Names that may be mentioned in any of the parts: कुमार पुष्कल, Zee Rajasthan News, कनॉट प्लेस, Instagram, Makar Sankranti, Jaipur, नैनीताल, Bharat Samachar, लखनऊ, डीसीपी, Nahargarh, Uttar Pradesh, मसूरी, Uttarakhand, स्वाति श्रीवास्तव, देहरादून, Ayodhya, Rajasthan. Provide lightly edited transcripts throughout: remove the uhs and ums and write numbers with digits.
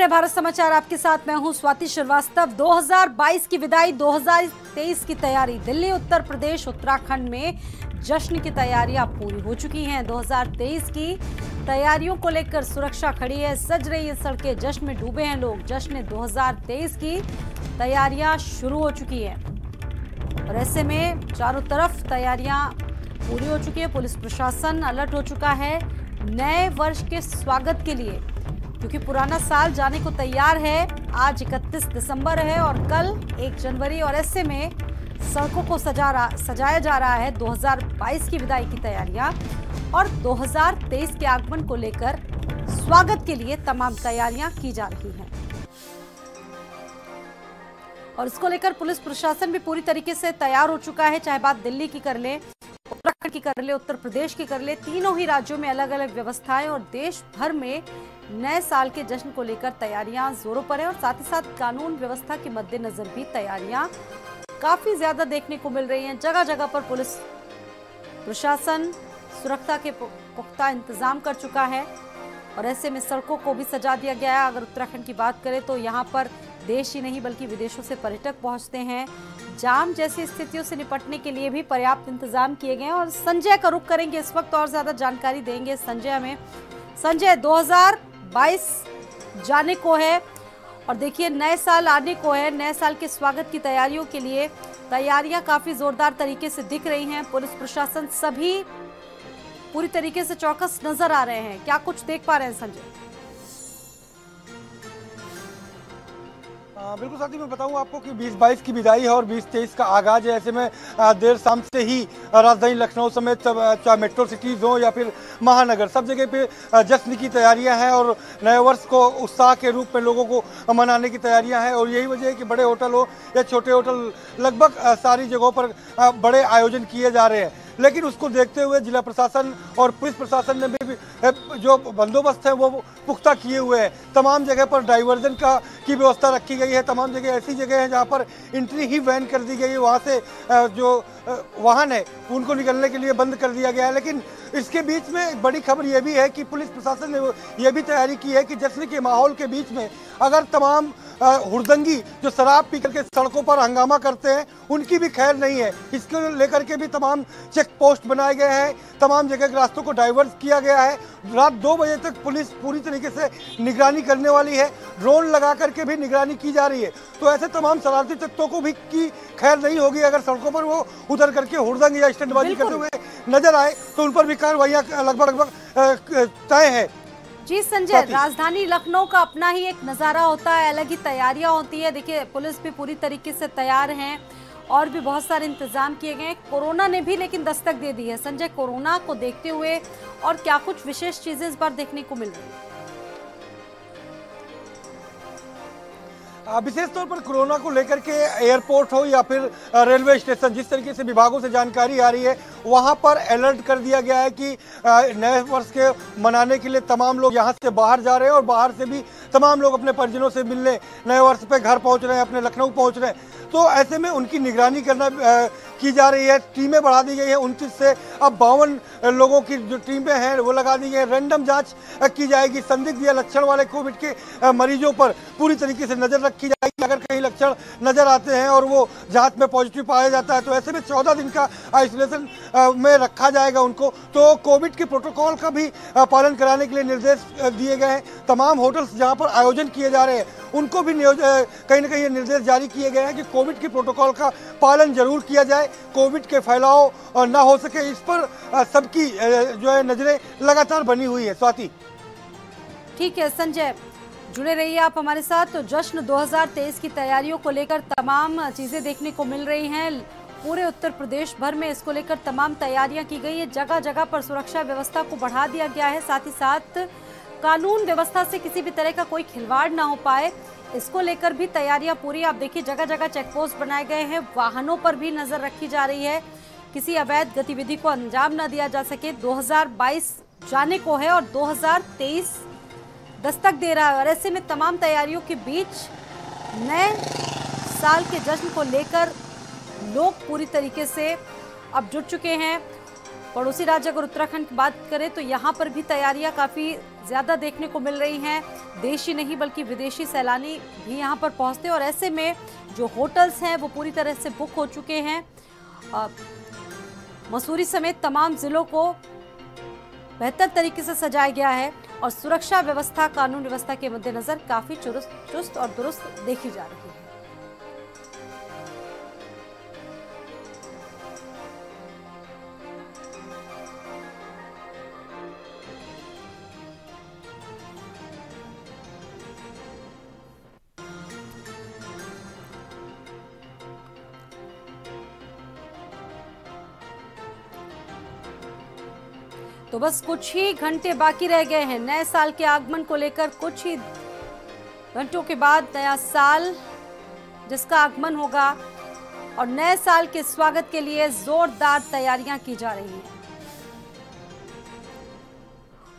भारत समाचार आपके साथ मैं हूं स्वाति श्रीवास्तव। 2022 की विदाई, 2023 की तैयारी। दिल्ली, उत्तर प्रदेश, उत्तराखंड में जश्न की तैयारियां पूरी हो चुकी हैं। 2023 की तैयारियों को लेकर सुरक्षा खड़ी है, सज रही है सड़कें, जश्न में डूबे हैं लोग। जश्न 2023 की तैयारियां शुरू हो चुकी है और ऐसे में चारों तरफ तैयारियां पूरी हो चुकी है। पुलिस प्रशासन अलर्ट हो चुका है नए वर्ष के स्वागत के लिए, क्योंकि पुराना साल जाने को तैयार है। आज 31 दिसंबर है और कल 1 जनवरी और ऐसे में सड़कों को सजाया जा रहा है। 2022 की विदाई की तैयारियां और 2023 के आगमन को लेकर स्वागत के लिए तमाम तैयारियां की जा रही हैं और इसको लेकर पुलिस प्रशासन भी पूरी तरीके से तैयार हो चुका है। चाहे बात दिल्ली की कर ले, उत्तराखंड की कर ले, उत्तर प्रदेश की कर ले, तीनों ही राज्यों में अलग अलग व्यवस्थाएं और देश भर में नए साल के जश्न को लेकर तैयारियां जोरों पर है और साथ ही साथ कानून व्यवस्था के मद्देनजर भी तैयारियां काफी ज्यादा देखने को मिल रही हैं। जगह जगह पर पुलिस प्रशासन सुरक्षा के पुख्ता इंतजाम कर चुका है और ऐसे में सड़कों को भी सजा दिया गया है। अगर उत्तराखंड की बात करें तो यहाँ पर देश ही नहीं बल्कि विदेशों से पर्यटक पहुँचते हैं। जाम जैसी स्थितियों से निपटने के लिए भी पर्याप्त इंतजाम किए गए हैं और संजय का रुख करेंगे इस वक्त और ज्यादा जानकारी देंगे। संजय 2022 जाने को है और देखिए नए साल आने को है। नए साल के स्वागत की तैयारियों के लिए तैयारियां काफ़ी ज़ोरदार तरीके से दिख रही हैं। पुलिस प्रशासन सभी पूरी तरीके से चौकस नजर आ रहे हैं। क्या कुछ देख पा रहे हैं संजय? बिल्कुल साथी, मैं बताऊं आपको कि 2022 की विदाई है और 2023 का आगाज है। ऐसे में देर शाम से ही राजधानी लखनऊ समेत चाहे मेट्रो सिटीज़ हो या फिर महानगर, सब जगह पे जश्न की तैयारियां हैं और नए वर्ष को उत्साह के रूप में लोगों को मनाने की तैयारियां हैं। और यही वजह है कि बड़े होटल हो या छोटे होटल, लगभग सारी जगहों पर बड़े आयोजन किए जा रहे हैं। लेकिन उसको देखते हुए जिला प्रशासन और पुलिस प्रशासन ने भी जो बंदोबस्त है वो पुख्ता किए हुए हैं। तमाम जगह पर डाइवर्जन की व्यवस्था रखी गई है। तमाम जगह ऐसी जगह है जहां पर एंट्री ही बैन कर दी गई है, वहां से जो वाहन है उनको निकलने के लिए बंद कर दिया गया है। लेकिन इसके बीच में एक बड़ी खबर यह भी है कि पुलिस प्रशासन ने यह भी तैयारी की है कि जश्न के माहौल के बीच में अगर तमाम हुड़दंगी जो शराब पी करके सड़कों पर हंगामा करते हैं उनकी भी खैर नहीं है। इसको लेकर के भी तमाम चेक पोस्ट बनाए गए हैं, तमाम जगह के रास्तों को डाइवर्ट किया गया है। रात 2 बजे तक पुलिस पूरी तरीके से निगरानी करने वाली है, ड्रोन लगा करके भी निगरानी की जा रही है। तो ऐसे तमाम शरारती तत्वों को भी की खैर नहीं होगी। अगर सड़कों पर वो उधर करके हुड़दंग या स्टंटबाजी करते हुए नजर आए तो उन पर भी कार्रवाइयाँ लगभग तय है। जी संजय, राजधानी लखनऊ का अपना ही एक नज़ारा होता है, अलग ही तैयारियां होती है। देखिए पुलिस भी पूरी तरीके से तैयार हैं और भी बहुत सारे इंतजाम किए गए हैं। कोरोना ने भी लेकिन दस्तक दे दी है संजय। कोरोना को देखते हुए और क्या कुछ विशेष चीजें इस बार देखने को मिल रही है? विशेष तौर पर कोरोना को लेकर के एयरपोर्ट हो या फिर रेलवे स्टेशन, जिस तरीके से विभागों से जानकारी आ रही है वहां पर अलर्ट कर दिया गया है कि नए वर्ष के मनाने के लिए तमाम लोग यहां से बाहर जा रहे हैं और बाहर से भी तमाम लोग अपने परिजनों से मिलने नए वर्ष पे घर पहुंच रहे हैं, अपने लखनऊ पहुंच रहे हैं। तो ऐसे में उनकी निगरानी करना की जा रही है। टीमें बढ़ा दी गई है, 29 से अब 52 लोगों की जो टीमें हैं वो लगा दी गई है। रैंडम जांच की जाएगी, संदिग्ध या लक्षण वाले कोविड के मरीजों पर पूरी तरीके से नज़र रखी जाएगी। अगर कहीं लक्षण नज़र आते हैं और वो जांच में पॉजिटिव पाया जाता है तो ऐसे में 14 दिन का आइसोलेशन में रखा जाएगा उनको। तो कोविड के प्रोटोकॉल का भी पालन कराने के लिए निर्देश दिए गए हैं। तमाम होटल्स जहाँ पर आयोजन किए जा रहे हैं उनको भी कहीं ना कहीं निर्देश जारी किए गए हैं कि कोविड के प्रोटोकॉल का पालन जरूर किया जाए, कोविड के फैलाव ना हो सके। इस पर सबकी जो है नजरें लगातार बनी हुई है। स्वाति, ठीक है संजय, जुड़े रहिए आप हमारे साथ। तो जश्न 2023 की तैयारियों को लेकर तमाम चीजें देखने को मिल रही हैं। पूरे उत्तर प्रदेश भर में इसको लेकर तमाम तैयारियां की गई है। जगह जगह पर सुरक्षा व्यवस्था को बढ़ा दिया गया है, साथ ही साथ कानून व्यवस्था से किसी भी तरह का कोई खिलवाड़ ना हो पाए, इसको लेकर भी तैयारियां पूरी। आप देखिए जगह जगह चेकपोस्ट बनाए गए हैं, वाहनों पर भी नजर रखी जा रही है, किसी अवैध गतिविधि को अंजाम ना दिया जा सके। 2022 जाने को है और 2023 दस्तक दे रहा है और ऐसे में तमाम तैयारियों के बीच नए साल के जश्न को लेकर लोग पूरी तरीके से अब जुट चुके हैं। पड़ोसी राज्य अगर उत्तराखंड की बात करें तो यहाँ पर भी तैयारियाँ काफ़ी ज़्यादा देखने को मिल रही हैं। देशी नहीं बल्कि विदेशी सैलानी भी यहाँ पर पहुँचते हैं और ऐसे में जो होटल्स हैं वो पूरी तरह से बुक हो चुके हैं। मसूरी समेत तमाम ज़िलों को बेहतर तरीके से सजाया गया है और सुरक्षा व्यवस्था, कानून व्यवस्था के मद्देनज़र काफ़ी चुस्त और दुरुस्त देखी जा रही है। तो बस कुछ ही घंटे बाकी रह गए हैं नए साल के आगमन को लेकर। कुछ ही घंटों के बाद नया साल जिसका आगमन होगा और नए साल के स्वागत के लिए जोरदार तैयारियां की जा रही हैं।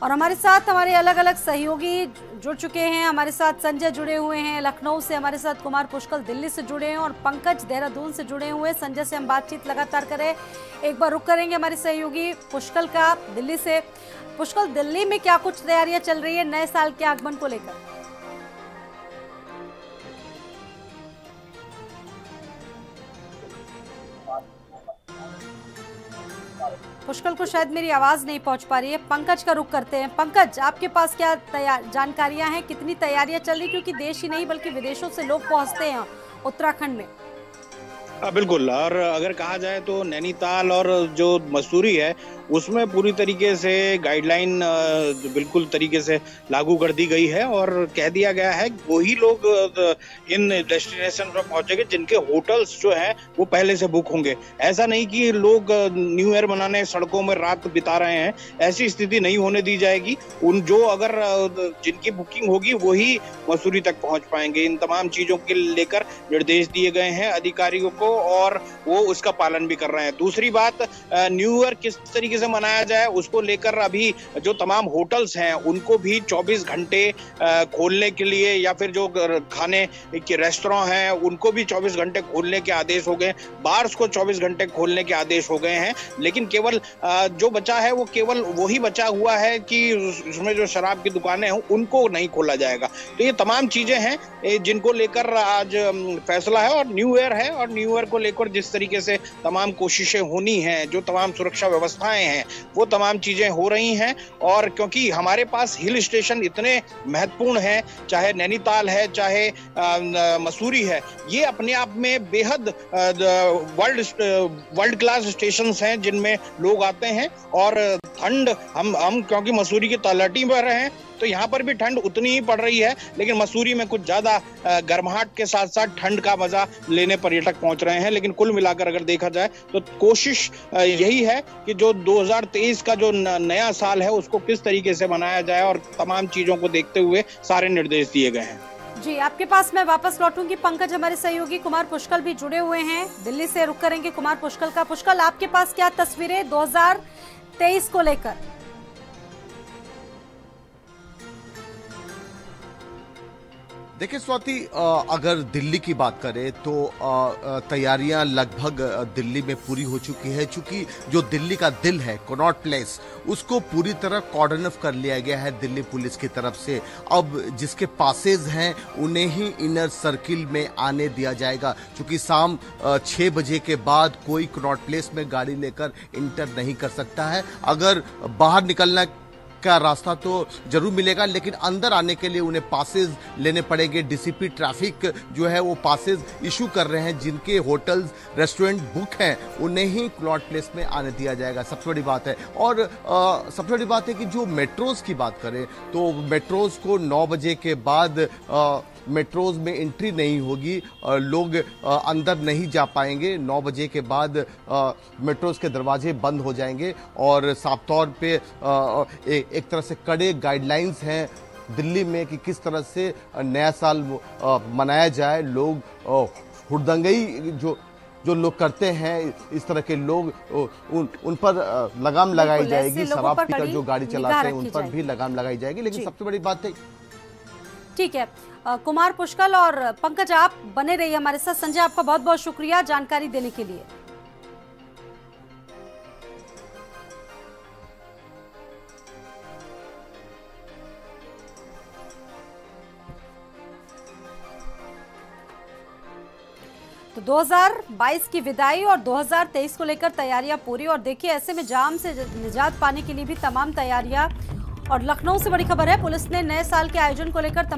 और हमारे साथ हमारे अलग अलग सहयोगी जुड़ चुके हैं। हमारे साथ संजय जुड़े हुए हैं लखनऊ से, हमारे साथ कुमार पुष्कल दिल्ली से जुड़े हैं और पंकज देहरादून से जुड़े हुए हैं। संजय से हम बातचीत लगातार करें। एक बार रुक करेंगे हमारे सहयोगी पुष्कल का दिल्ली से। पुष्कल, दिल्ली में क्या कुछ तैयारियां चल रही है नए साल के आगमन को लेकर? पुष्कल को शायद मेरी आवाज़ नहीं पहुंच पा रही है। पंकज का रुख करते हैं। पंकज, आपके पास क्या जानकारियां हैं, कितनी तैयारियां चल रही, क्योंकि देश ही नहीं बल्कि विदेशों से लोग पहुंचते हैं उत्तराखंड में? बिल्कुल, और अगर कहा जाए तो नैनीताल और जो मसूरी है उसमें पूरी तरीके से गाइडलाइन बिल्कुल तरीके से लागू कर दी गई है और कह दिया गया है वही लोग इन डेस्टिनेशन पर पहुंचेंगे जिनके होटल्स जो हैं वो पहले से बुक होंगे। ऐसा नहीं कि लोग न्यू ईयर मनाने सड़कों में रात बिता रहे हैं, ऐसी स्थिति नहीं होने दी जाएगी। उन जो अगर जिनकी बुकिंग होगी वही मसूरी तक पहुँच पाएंगे। इन तमाम चीज़ों के लेकर निर्देश दिए गए हैं अधिकारियों को और वो उसका पालन भी कर रहे हैं। दूसरी बात, न्यू ईयर किस तरीके से मनाया जाए उसको लेकर अभी जो तमाम होटल्स हैं उनको भी 24 घंटे खोलने के लिए या फिर जो खाने के रेस्टोरेंट हैं उनको भी 24 घंटे खोलने के आदेश हो गए। बार्स को 24 घंटे खोलने के आदेश हो गए हैं। लेकिन केवल जो बचा है वो केवल वही बचा हुआ है कि उसमें जो शराब की दुकानें हैं उनको नहीं खोला जाएगा। तो ये तमाम चीजें हैं जिनको लेकर आज फैसला है और न्यू ईयर है और न्यू ईयर को लेकर जिस तरीके से तमाम कोशिशें होनी हैं, जो तमाम सुरक्षा व्यवस्थाएं हैं, वो तमाम चीजें हो रही हैं। और क्योंकि हमारे पास हिल स्टेशन इतने महत्वपूर्ण हैं, चाहे नैनीताल है चाहे मसूरी है, ये अपने आप में बेहद वर्ल्ड क्लास स्टेशंस हैं जिनमें लोग आते हैं। और ठंड हम क्योंकि मसूरी की तलहटी पर हैं तो यहाँ पर भी ठंड उतनी ही पड़ रही है, लेकिन मसूरी में कुछ ज्यादा गर्माहट के साथ साथ ठंड का मजा लेने पर्यटक पहुंच रहे हैं। लेकिन कुल मिलाकर अगर देखा जाए तो कोशिश यही है कि जो 2023 का जो नया साल है उसको किस तरीके से मनाया जाए और तमाम चीजों को देखते हुए सारे निर्देश दिए गए हैं। जी, आपके पास मैं वापस लौटूंगी पंकज। हमारे सहयोगी कुमार पुष्कल भी जुड़े हुए हैं दिल्ली से, रुक करेंगे कुमार पुष्कल का। पुष्कल, आपके पास क्या तस्वीरें 2023 को लेकर? देखिए स्वाति, अगर दिल्ली की बात करें तो तैयारियां लगभग दिल्ली में पूरी हो चुकी है, क्योंकि जो दिल्ली का दिल है कनॉट प्लेस उसको पूरी तरह कॉर्डन ऑफ कर लिया गया है दिल्ली पुलिस की तरफ से। अब जिसके पासेज हैं उन्हें ही इनर सर्किल में आने दिया जाएगा, क्योंकि शाम 6 बजे के बाद कोई कनॉट प्लेस में गाड़ी लेकर इंटर नहीं कर सकता है। अगर बाहर निकलना का रास्ता तो जरूर मिलेगा, लेकिन अंदर आने के लिए उन्हें पासेज लेने पड़ेंगे। डीसीपी ट्रैफिक जो है वो पासेज इशू कर रहे हैं। जिनके होटल्स रेस्टोरेंट बुक हैं उन्हें ही कनॉट प्लेस में आने दिया जाएगा, सबसे बड़ी बात है। और सबसे बड़ी बात है कि जो मेट्रोज की बात करें तो मेट्रोज को 9 बजे के बाद मेट्रोज में एंट्री नहीं होगी, लोग अंदर नहीं जा पाएंगे। 9 बजे के बाद मेट्रोज के दरवाजे बंद हो जाएंगे और साफ तौर पे एक तरह से कड़े गाइडलाइंस हैं दिल्ली में कि किस तरह से नया साल मनाया जाए। लोग हुड़दंगई जो लोग करते हैं, इस तरह के लोग उन पर लगाम लगाई जाएगी। शराब पीकर जो गाड़ी चलाते हैं उन पर भी लगाम लगाई जाएगी। लेकिन सबसे बड़ी बात है, ठीक है कुमार पुष्कल और पंकज, आप बने रहिए हमारे साथ। संजय, आपका बहुत बहुत शुक्रिया जानकारी देने के लिए। तो 2022 की विदाई और 2023 को लेकर तैयारियां पूरी। और देखिए ऐसे में जाम से निजात पाने के लिए भी तमाम तैयारियां। और लखनऊ से बड़ी खबर है, पुलिस ने नए साल के आयोजन को लेकर